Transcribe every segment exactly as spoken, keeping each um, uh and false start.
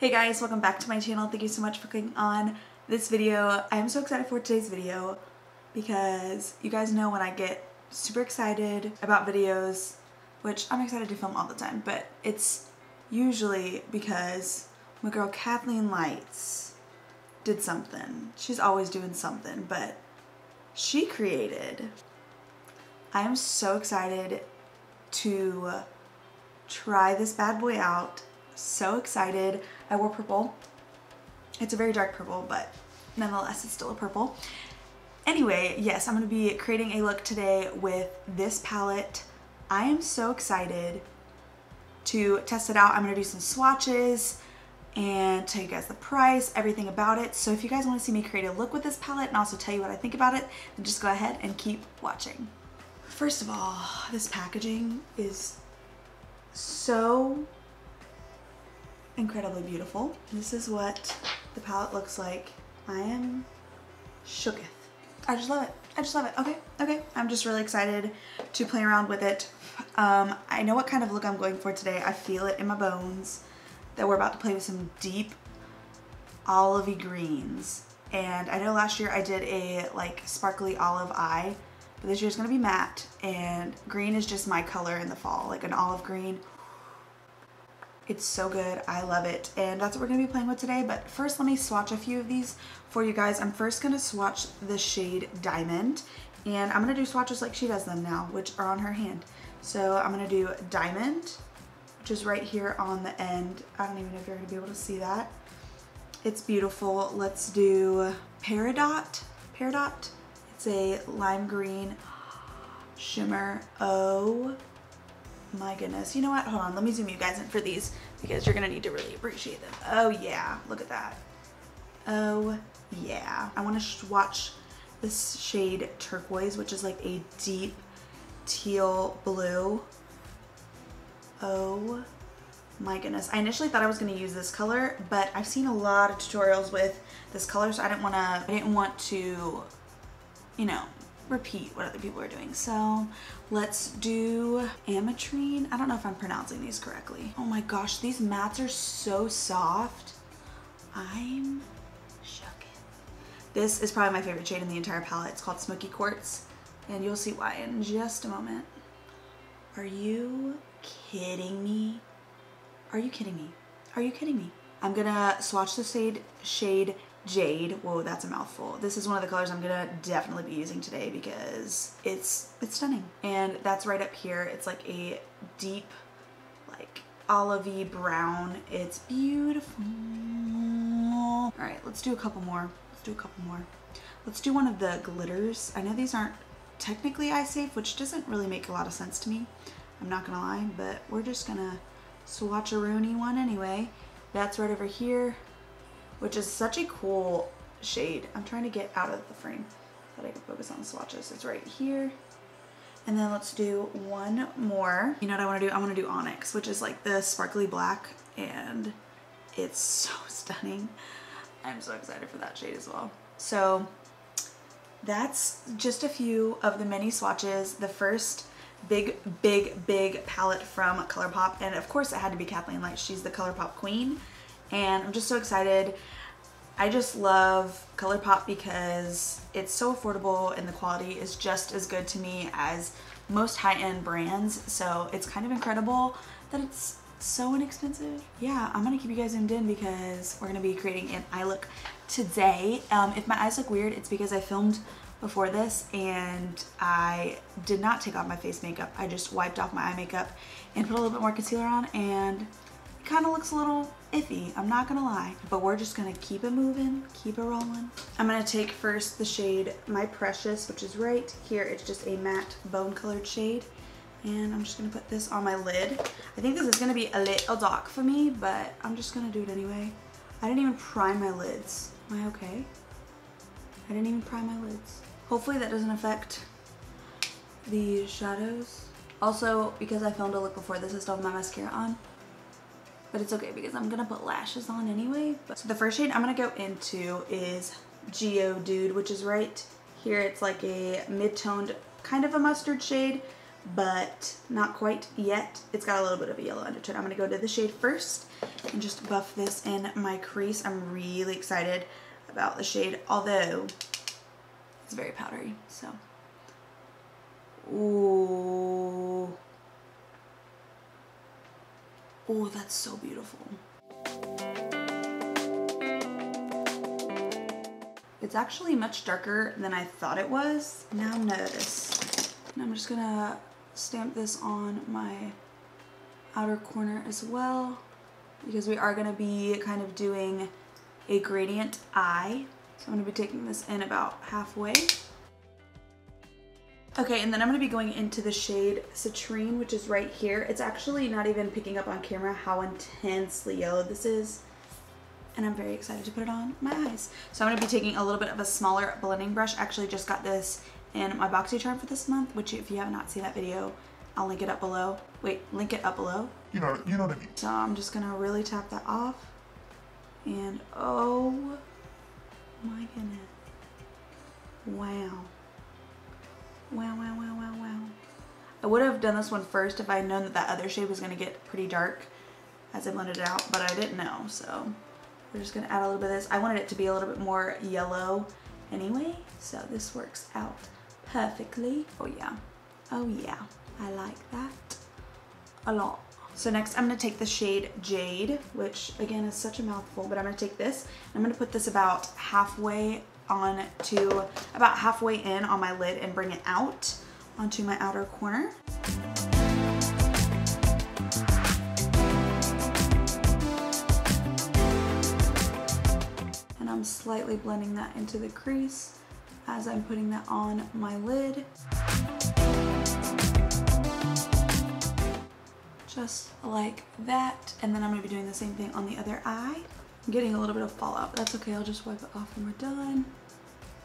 Hey guys, welcome back to my channel. Thank you so much for clicking on this video. I am so excited for today's video because you guys know when I get super excited about videos, which I'm excited to film all the time, but it's usually because my girl Kathleen Lights did something. She's always doing something, but she created. I am so excited to try this bad boy out. So excited. I wore purple. It's a very dark purple, but nonetheless it's still a purple. Anyway, yes, I'm going to be creating a look today with this palette. I am so excited to test it out. I'm going to do some swatches and tell you guys the price, everything about it. So if you guys want to see me create a look with this palette and also tell you what I think about it, then just go ahead and keep watching. First of all, this packaging is so incredibly beautiful. This is what the palette looks like. I am shooketh. I just love it. I just love it. Okay, okay. I'm just really excited to play around with it. Um, I know what kind of look I'm going for today. I feel it in my bones that we're about to play with some deep olivey greens. And I know last year I did a like sparkly olive eye, but this year's gonna be matte, and green is just my color in the fall, like an olive green. It's so good, I love it, and that's what we're gonna be playing with today. But first let me swatch a few of these for you guys. I'm first gonna swatch the shade Diamond, and I'm gonna do swatches like she does them now, which are on her hand. So I'm gonna do Diamond, which is right here on the end. I don't even know if you're gonna be able to see that. It's beautiful. Let's do Peridot, Peridot. It's a lime green shimmer. Oh my goodness. You know what? Hold on. Let me zoom you guys in for these because you're going to need to really appreciate them. Oh yeah. Look at that. Oh yeah. I want to swatch this shade Turquoise, which is like a deep teal blue. Oh my goodness. I initially thought I was going to use this color, but I've seen a lot of tutorials with this color, so I didn't want to, I didn't want to, you know, repeat what other people are doing. So let's do Ametrine. I don't know if I'm pronouncing these correctly. Oh my gosh, these mattes are so soft. I'm shook. This is probably my favorite shade in the entire palette. It's called Smoky Quartz, and you'll see why in just a moment. Are you kidding me? Are you kidding me? Are you kidding me? I'm gonna swatch the shade, shade Jade. Whoa, that's a mouthful. This is one of the colors I'm gonna definitely be using today because it's it's stunning. And that's right up here. It's like a deep, like olivey brown. It's beautiful. All right, let's do a couple more. Let's do a couple more. Let's do one of the glitters. I know these aren't technically eye safe, which doesn't really make a lot of sense to me. I'm not gonna lie, but we're just gonna swatch a Rooney one anyway. That's right over here, which is such a cool shade. I'm trying to get out of the frame so that I can focus on the swatches. It's right here. And then let's do one more. You know what I wanna do? I wanna do Onyx, which is like the sparkly black, and it's so stunning. I'm so excited for that shade as well. So that's just a few of the mini swatches. The first big, big, big palette from ColourPop. And of course it had to be Kathleen Lights. She's the ColourPop queen. And I'm just so excited. I just love ColourPop because it's so affordable and the quality is just as good to me as most high-end brands. So it's kind of incredible that it's so inexpensive. Yeah, I'm gonna keep you guys zoomed in because we're gonna be creating an eye look today. Um, if my eyes look weird, it's because I filmed before this and I did not take off my face makeup. I just wiped off my eye makeup and put a little bit more concealer on, and it kind of looks a little iffy, I'm not gonna lie, but we're just gonna keep it moving, keep it rolling. I'm gonna take first the shade My Precious, which is right here. It's just a matte bone colored shade, and I'm just gonna put this on my lid. I think this is gonna be a little dark for me, but I'm just gonna do it anyway. I didn't even prime my lids. Am I okay? I didn't even prime my lids. Hopefully that doesn't affect the shadows. Also, because I filmed a look before this, I still have my mascara on. But it's okay because I'm gonna put lashes on anyway. But so the first shade I'm gonna go into is Geodude, which is right here. It's like a mid-toned, kind of a mustard shade, but not quite yet. It's got a little bit of a yellow undertone. I'm going to go to the shade first and just buff this in my crease. I'm really excited about the shade, although it's very powdery, so. Ooh. Oh, that's so beautiful. It's actually much darker than I thought it was. Now notice. And I'm just gonna stamp this on my outer corner as well, because we are gonna be kind of doing a gradient eye. So I'm gonna be taking this in about halfway. Okay, and then I'm gonna be going into the shade Citrine, which is right here. It's actually not even picking up on camera how intensely yellow this is. And I'm very excited to put it on my eyes. So I'm gonna be taking a little bit of a smaller blending brush. I actually just got this in my BoxyCharm for this month, which if you have not seen that video, I'll link it up below. Wait, link it up below. You know, you know what I mean. So I'm just gonna really tap that off. And oh my goodness. Wow. Wow, wow, wow, wow, wow. I would have done this one first if I had known that that other shade was going to get pretty dark as I blended it out, but I didn't know, so we're just going to add a little bit of this. I wanted it to be a little bit more yellow anyway, so this works out perfectly. Oh yeah. Oh yeah. I like that a lot. So next I'm going to take the shade Jade, which again is such a mouthful, but I'm going to take this and I'm going to put this about halfway on to about halfway in on my lid and bring it out onto my outer corner. And I'm slightly blending that into the crease as I'm putting that on my lid. Just like that. And then I'm gonna be doing the same thing on the other eye. I'm getting a little bit of fallout, but that's okay. I'll just wipe it off when we're done.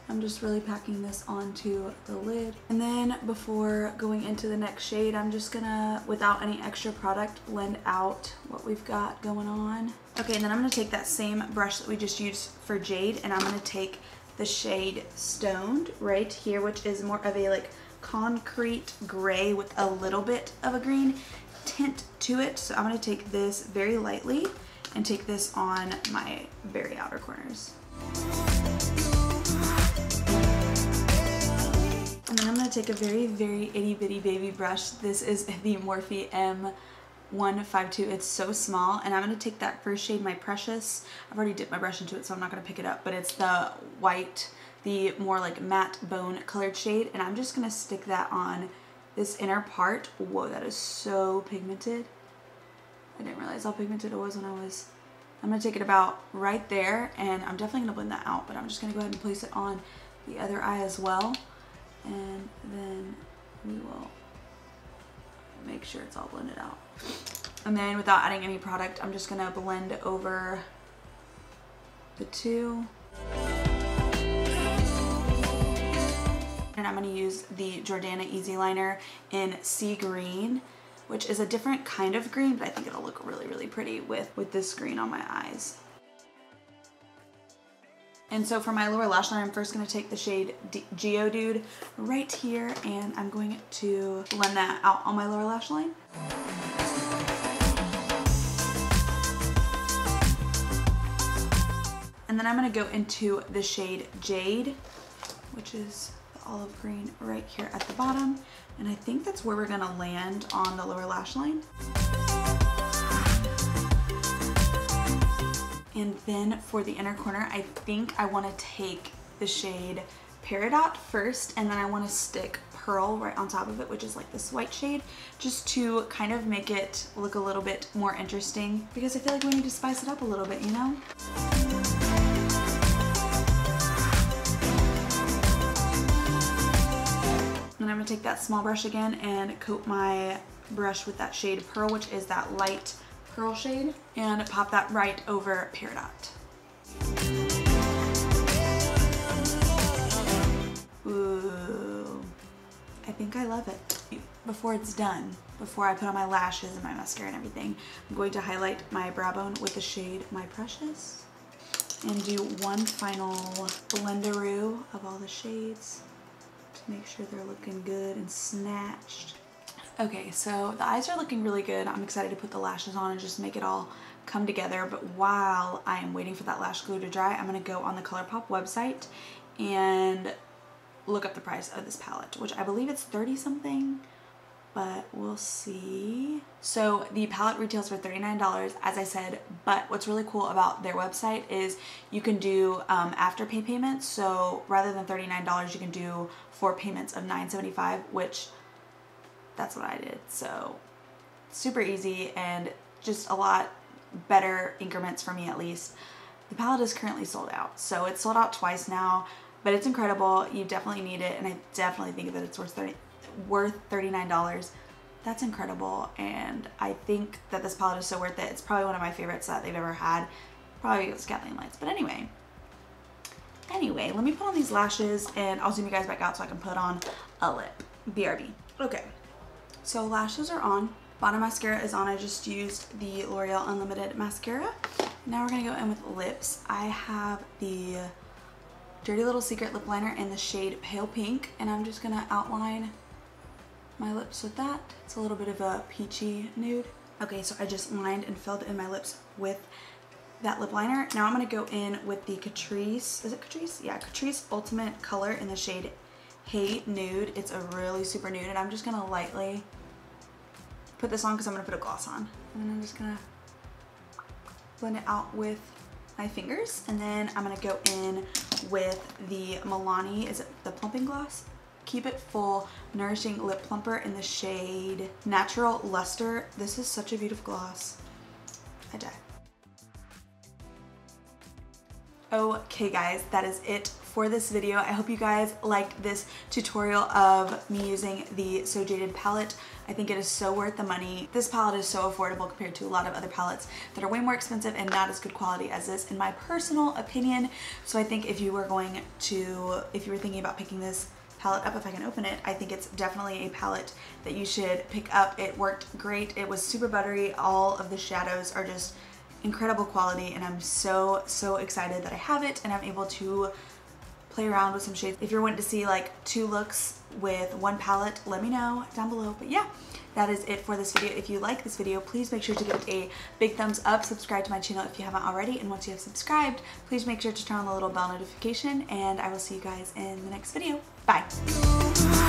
I'm just really packing this onto the lid. And then before going into the next shade, I'm just gonna, without any extra product, blend out what we've got going on. Okay, and then I'm gonna take that same brush that we just used for Jade, and I'm gonna take the shade Stoned right here, which is more of a like concrete gray with a little bit of a green tint to it. So I'm gonna take this very lightly and take this on my very outer corners. And then I'm gonna take a very, very itty bitty baby brush. This is the Morphe M one fifty-two. It's so small. And I'm gonna take that first shade, My Precious. I've already dipped my brush into it, so I'm not gonna pick it up, but it's the white, the more like matte bone colored shade. And I'm just gonna stick that on this inner part. Whoa, that is so pigmented. I didn't realize how pigmented it was when I was. I'm going to take it about right there, and I'm definitely going to blend that out, but I'm just going to go ahead and place it on the other eye as well, and then we will make sure it's all blended out. And then without adding any product, I'm just going to blend over the two. And I'm going to use the Jordana Easy Liner in Sea Green, which is a different kind of green, but I think it'll look really, really pretty with, with this green on my eyes. And so for my lower lash line, I'm first gonna take the shade D Geodude right here, and I'm going to blend that out on my lower lash line. And then I'm gonna go into the shade Jade, which is the olive green right here at the bottom. And I think that's where we're gonna land on the lower lash line. And then for the inner corner, I think I wanna take the shade Peridot first, and then I wanna stick Pearl right on top of it, which is like this white shade, just to kind of make it look a little bit more interesting, because I feel like we need to spice it up a little bit, you know? And I'm going to take that small brush again and coat my brush with that shade Pearl, which is that light pearl shade, and pop that right over Peridot. Ooh, I think I love it. Before it's done, before I put on my lashes and my mascara and everything, I'm going to highlight my brow bone with the shade My Precious and do one final blenderoo of all the shades. Make sure they're looking good and snatched. Okay, so the eyes are looking really good. I'm excited to put the lashes on and just make it all come together. But while I am waiting for that lash glue to dry, I'm going to go on the ColourPop website and look up the price of this palette, which I believe it's thirty something, but we'll see. So the palette retails for thirty-nine dollars, as I said, but what's really cool about their website is you can do um, afterpay payments. So rather than thirty-nine dollars, you can do four payments of nine seventy-five, which that's what I did. So super easy and just a lot better increments for me at least. The palette is currently sold out. So it's sold out twice now, but it's incredible. You definitely need it, and I definitely think that it's worth thirty-nine dollars. That's incredible, and I think that this palette is so worth it. It's probably one of my favorites that they've ever had. Probably it was Kathleen Lights, but anyway. Anyway, let me put on these lashes and I'll zoom you guys back out so I can put on a lip. B R B. Okay. So lashes are on, bottom mascara is on. I just used the L'Oreal Unlimited Mascara. Now we're gonna go in with lips. I have the Dirty Little Secret Lip Liner in the shade Pale Pink, and I'm just gonna outline my lips with that. It's a little bit of a peachy nude. Okay, so I just lined and filled in my lips with that lip liner. Now I'm gonna go in with the Catrice, is it Catrice? Yeah, Catrice Ultimate Color in the shade Hey Nude. It's a really super nude, and I'm just gonna lightly put this on because I'm gonna put a gloss on, and then I'm just gonna blend it out with my fingers. And then I'm gonna go in with the Milani, is it the plumping gloss, Keep It Full Nourishing Lip Plumper in the shade Natural Luster. This is such a beautiful gloss, I die. Okay guys, that is it for this video. I hope you guys liked this tutorial of me using the So Jaded palette. I think it is so worth the money. This palette is so affordable compared to a lot of other palettes that are way more expensive and not as good quality as this, in my personal opinion. So I think if you were going to, if you were thinking about picking this palette up, if I can open it, I think it's definitely a palette that you should pick up. It worked great. It was super buttery. All of the shadows are just incredible quality, and I'm so, so excited that I have it and I'm able to play around with some shades. If you're wanting to see like two looks with one palette, let me know down below. But yeah, that is it for this video. If you like this video, please make sure to give it a big thumbs up, subscribe to my channel if you haven't already, and once you have subscribed, please make sure to turn on the little bell notification, and I will see you guys in the next video. Bye!